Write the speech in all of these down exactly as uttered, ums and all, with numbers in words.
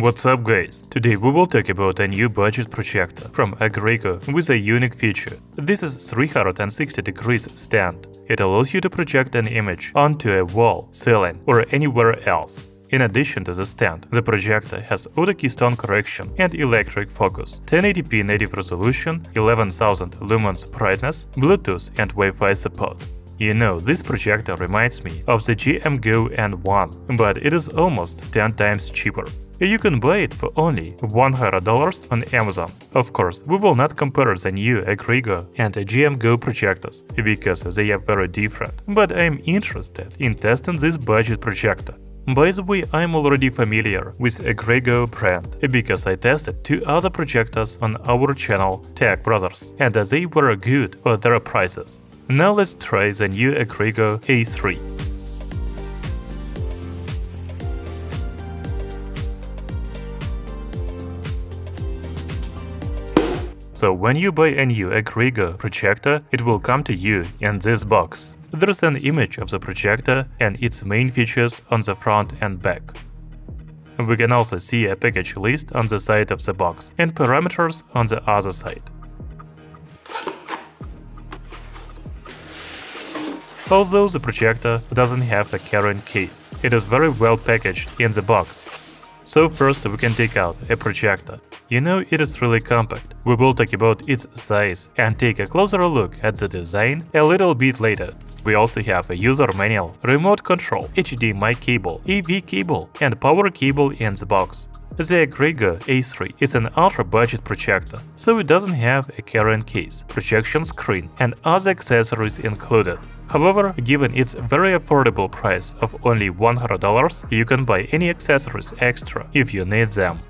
What's up, guys? Today we will talk about a new budget projector from Agreago with a unique feature. This is three hundred sixty degrees stand. It allows you to project an image onto a wall, ceiling, or anywhere else. In addition to the stand, the projector has auto keystone correction and electric focus, ten eighty p native resolution, eleven thousand lumens brightness, Bluetooth and Wi-Fi support. You know, this projector reminds me of the G M G O N one, but it is almost ten times cheaper. You can buy it for only one hundred dollars on Amazon. Of course, we will not compare the new Agreago and G M G O projectors, because they are very different, but I am interested in testing this budget projector. By the way, I am already familiar with Agreago brand, because I tested two other projectors on our channel Tech Brothers, and they were good for their prices. Now let's try the new Agreago A three. So when you buy a new Agreago projector, it will come to you in this box. There's an image of the projector and its main features on the front and back. We can also see a package list on the side of the box and parameters on the other side. Although the projector doesn't have a carrying case, it is very well packaged in the box. So first we can take out a projector. You know, it is really compact. We will talk about its size and take a closer look at the design a little bit later. We also have a user manual, remote control, H D M I cable, A V cable and power cable in the box. The Agreago A three is an ultra-budget projector, so it doesn't have a carrying case, projection screen and other accessories included. However, given its very affordable price of only one hundred dollars, you can buy any accessories extra if you need them.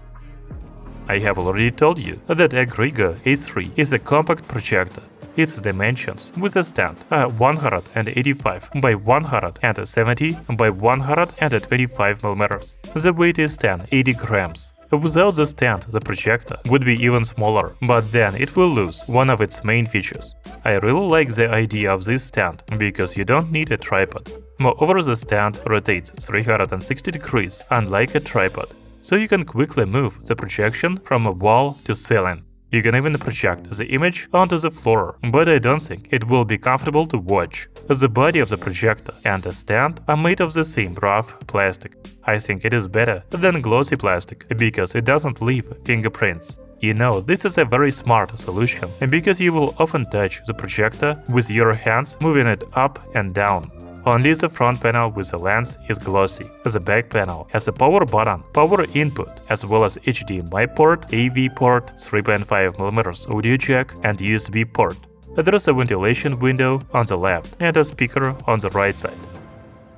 I have already told you that Agreago A three is a compact projector. Its dimensions with a stand are one hundred eighty-five by one hundred seventy by one hundred twenty-five millimeters. The weight is ten eighty grams. Without the stand, the projector would be even smaller, but then it will lose one of its main features. I really like the idea of this stand, because you don't need a tripod. Moreover, the stand rotates three hundred sixty degrees, unlike a tripod, so you can quickly move the projection from a wall to ceiling. You can even project the image onto the floor, but I don't think it will be comfortable to watch. The body of the projector and the stand are made of the same rough plastic. I think it is better than glossy plastic, because it doesn't leave fingerprints. You know, this is a very smart solution, because you will often touch the projector with your hands, moving it up and down. Only the front panel with the lens is glossy. The back panel has a power button, power input, as well as H D M I port, A V port, three point five millimeter audio jack and U S B port. There is a ventilation window on the left and a speaker on the right side.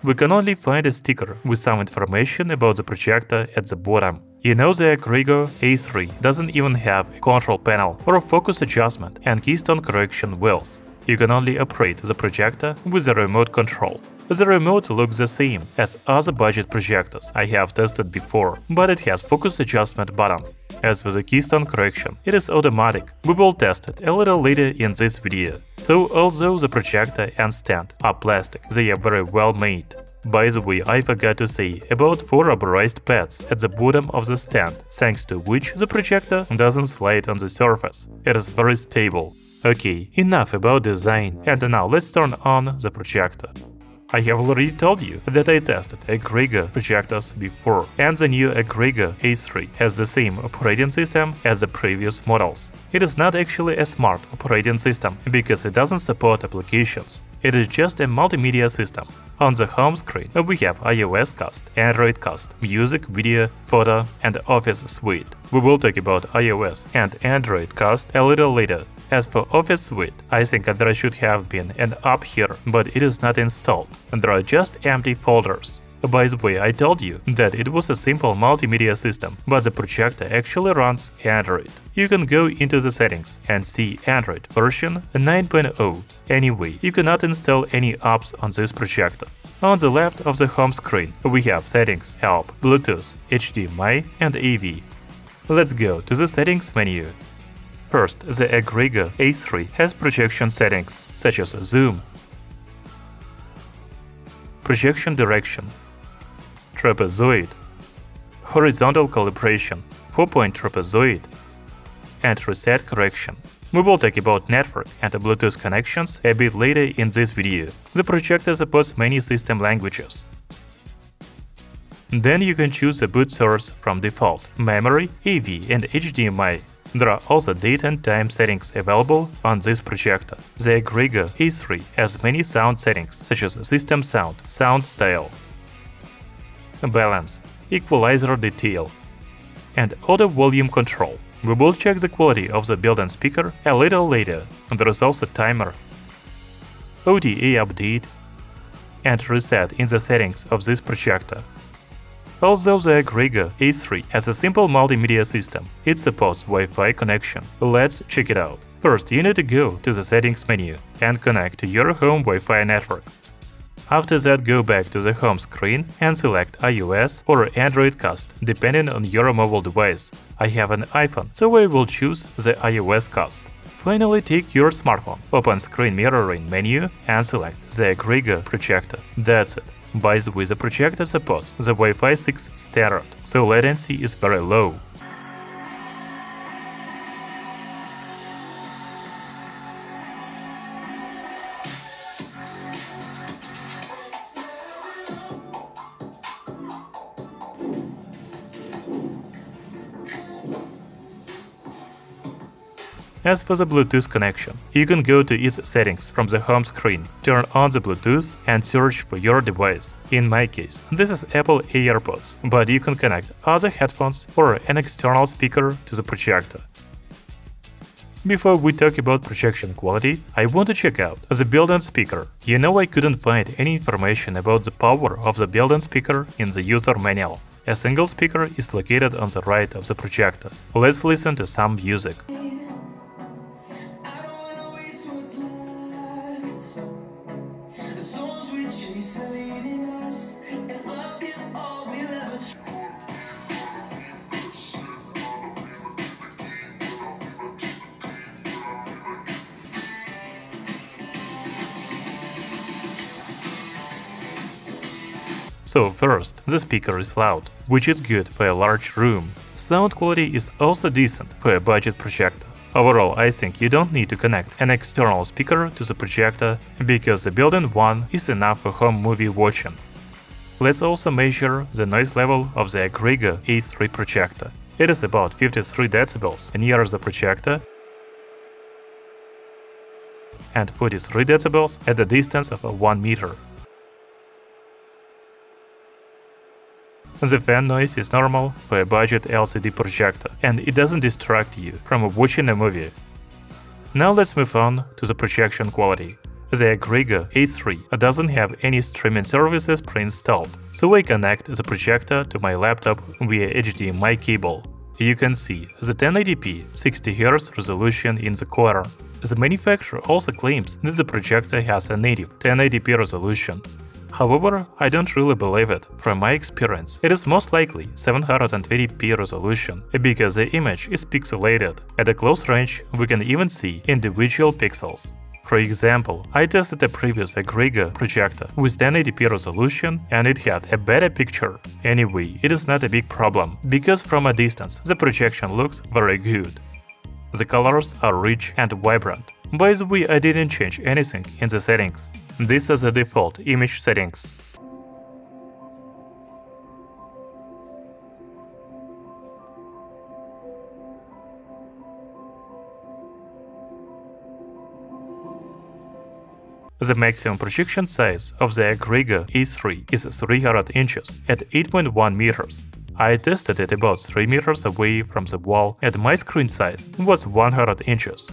We can only find a sticker with some information about the projector at the bottom. You know, the Agreago A three doesn't even have a control panel or a focus adjustment and keystone correction wheels. You can only operate the projector with the remote control. The remote looks the same as other budget projectors I have tested before, but it has focus adjustment buttons. As for the keystone correction, it is automatic. We will test it a little later in this video. So although the projector and stand are plastic, they are very well made. By the way, I forgot to say about four rubberized pads at the bottom of the stand, thanks to which the projector doesn't slide on the surface. It is very stable. Okay, enough about design, and now let's turn on the projector. I have already told you that I tested Agreago projectors before, and the new Agreago A three has the same operating system as the previous models. It is not actually a smart operating system, because it doesn't support applications. It is just a multimedia system. On the home screen we have iOS Cast, Android Cast, Music, Video, Photo and Office Suite. We will talk about iOS and Android Cast a little later. As for Office Suite, I think there should have been an app here, but it is not installed. There are just empty folders. By the way, I told you that it was a simple multimedia system, but the projector actually runs Android. You can go into the settings and see Android version nine point oh. Anyway, you cannot install any apps on this projector. On the left of the home screen, we have Settings, Help, Bluetooth, H D M I and A V. Let's go to the Settings menu. First, the Agreago A three has projection settings, such as Zoom, Projection Direction, Trapezoid, horizontal calibration, four-point trapezoid, and reset correction. We will talk about network and Bluetooth connections a bit later in this video. The projector supports many system languages. Then you can choose a boot source from default, memory, A V and H D M I. There are also date and time settings available on this projector. The Agreago A three has many sound settings, such as system sound, sound style, balance, equalizer detail, and auto volume control. We will check the quality of the built-in speaker a little later. There is also timer, O D A update, and reset in the settings of this projector. Although the Agreago A three has a simple multimedia system, it supports Wi-Fi connection. Let's check it out. First, you need to go to the settings menu and connect to your home Wi-Fi network. After that, go back to the home screen and select iOS or Android Cast, depending on your mobile device. I have an iPhone, so I will choose the iOS Cast. Finally, take your smartphone, open Screen Mirroring menu and select the Agreago projector. That's it. By the way, the projector supports the Wi-Fi six standard, so latency is very low. As for the Bluetooth connection, you can go to its settings from the home screen, turn on the Bluetooth and search for your device. In my case, this is Apple AirPods, but you can connect other headphones or an external speaker to the projector. Before we talk about projection quality, I want to check out the built-in speaker. You know, I couldn't find any information about the power of the built-in speaker in the user manual. A single speaker is located on the right of the projector. Let's listen to some music. So first, the speaker is loud, which is good for a large room. Sound quality is also decent for a budget projector. Overall, I think you don't need to connect an external speaker to the projector, because the built-in one is enough for home movie watching. Let's also measure the noise level of the Agreago A three projector. It is about fifty-three decibels near the projector and forty-three decibels at the distance of one meter. The fan noise is normal for a budget L C D projector, and it doesn't distract you from watching a movie. Now let's move on to the projection quality. The Agreago A three doesn't have any streaming services pre-installed, so I connect the projector to my laptop via H D M I cable. You can see the ten eighty p sixty hertz resolution in the corner. The manufacturer also claims that the projector has a native ten eighty p resolution. However, I don't really believe it. From my experience, it is most likely seven hundred twenty p resolution, because the image is pixelated. At a close range, we can even see individual pixels. For example, I tested a previous Agreago projector with ten eighty p resolution and it had a better picture. Anyway, it is not a big problem, because from a distance the projection looks very good. The colors are rich and vibrant. By the way, I didn't change anything in the settings. These are the default image settings. The maximum projection size of the Agreago A three is three hundred inches at eight point one meters. I tested it about three meters away from the wall and my screen size was one hundred inches.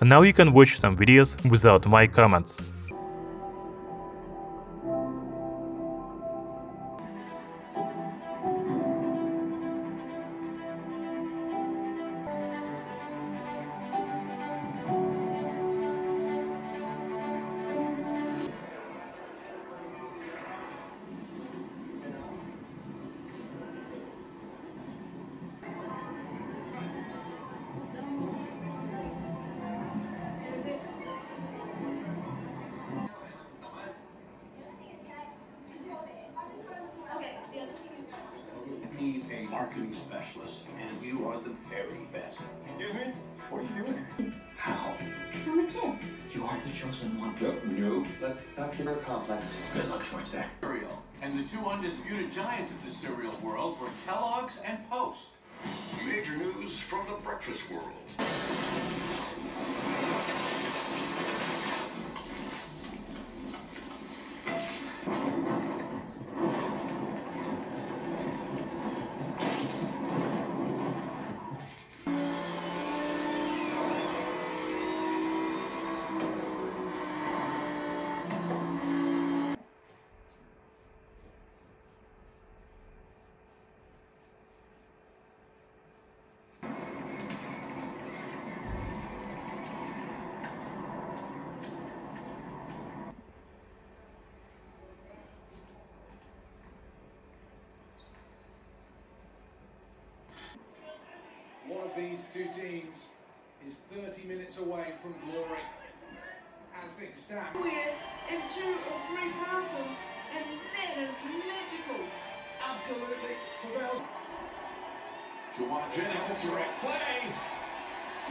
Now you can watch some videos without my comments. She's a marketing specialist, and you are the very best. Excuse me? What are you doing here? How? Because I'm a kid. You aren't the chosen one. No, no. Let's not give her a complex. Good luck, Schwarzenegger. Cereal. And the two undisputed giants of the cereal world were Kellogg's and Post. Major news from the breakfast world. One of these two teams is thirty minutes away from glory. As things stand, we're in two or three passes, and that is magical. Absolutely, for Belgium. Juwan Jennings, a direct play.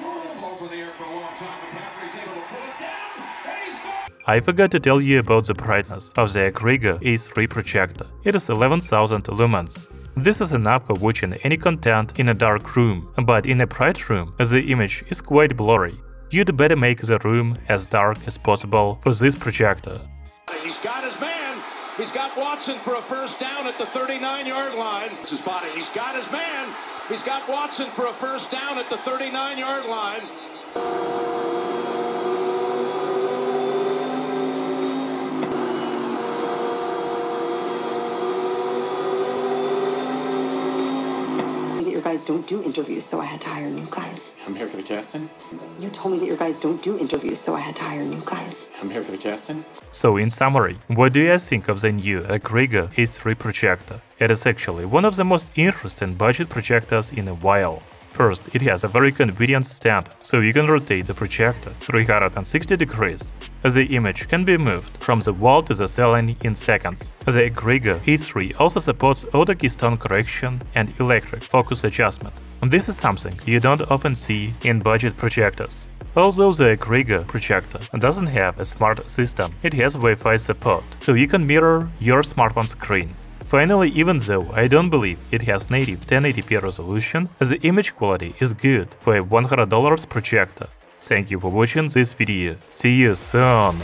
Lawrence balls in the air for a long time. McCaffrey's able to put it down, and he's got. I forgot to tell you about the brightness of the Agreago A three projector. It is eleven thousand lumens. This is enough for watching any content in a dark room, but in a bright room the image is quite blurry. You'd better make the room as dark as possible for this projector. He's got his man. He's got Watson for a first down at the thirty-nine yard line. It's his body. He's got his man. He's got Watson for a first down at the thirty-nine yard line. Guys don't do interviews, so I had to hire new guys. I'm here for the casting. You told me that your guys don't do interviews, so I had to hire new guys. I'm here for the casting. So in summary, what do you guys think of the new Agreago A three projector? It is actually one of the most interesting budget projectors in a while. First, it has a very convenient stand, so you can rotate the projector three hundred sixty degrees. The image can be moved from the wall to the ceiling in seconds. The Agreago A three also supports auto keystone correction and electric focus adjustment. This is something you don't often see in budget projectors. Although the Agreago projector doesn't have a smart system, it has Wi-Fi support, so you can mirror your smartphone screen. Finally, even though I don't believe it has native ten eighty p resolution, the image quality is good for a one hundred dollar projector. Thank you for watching this video. See you soon!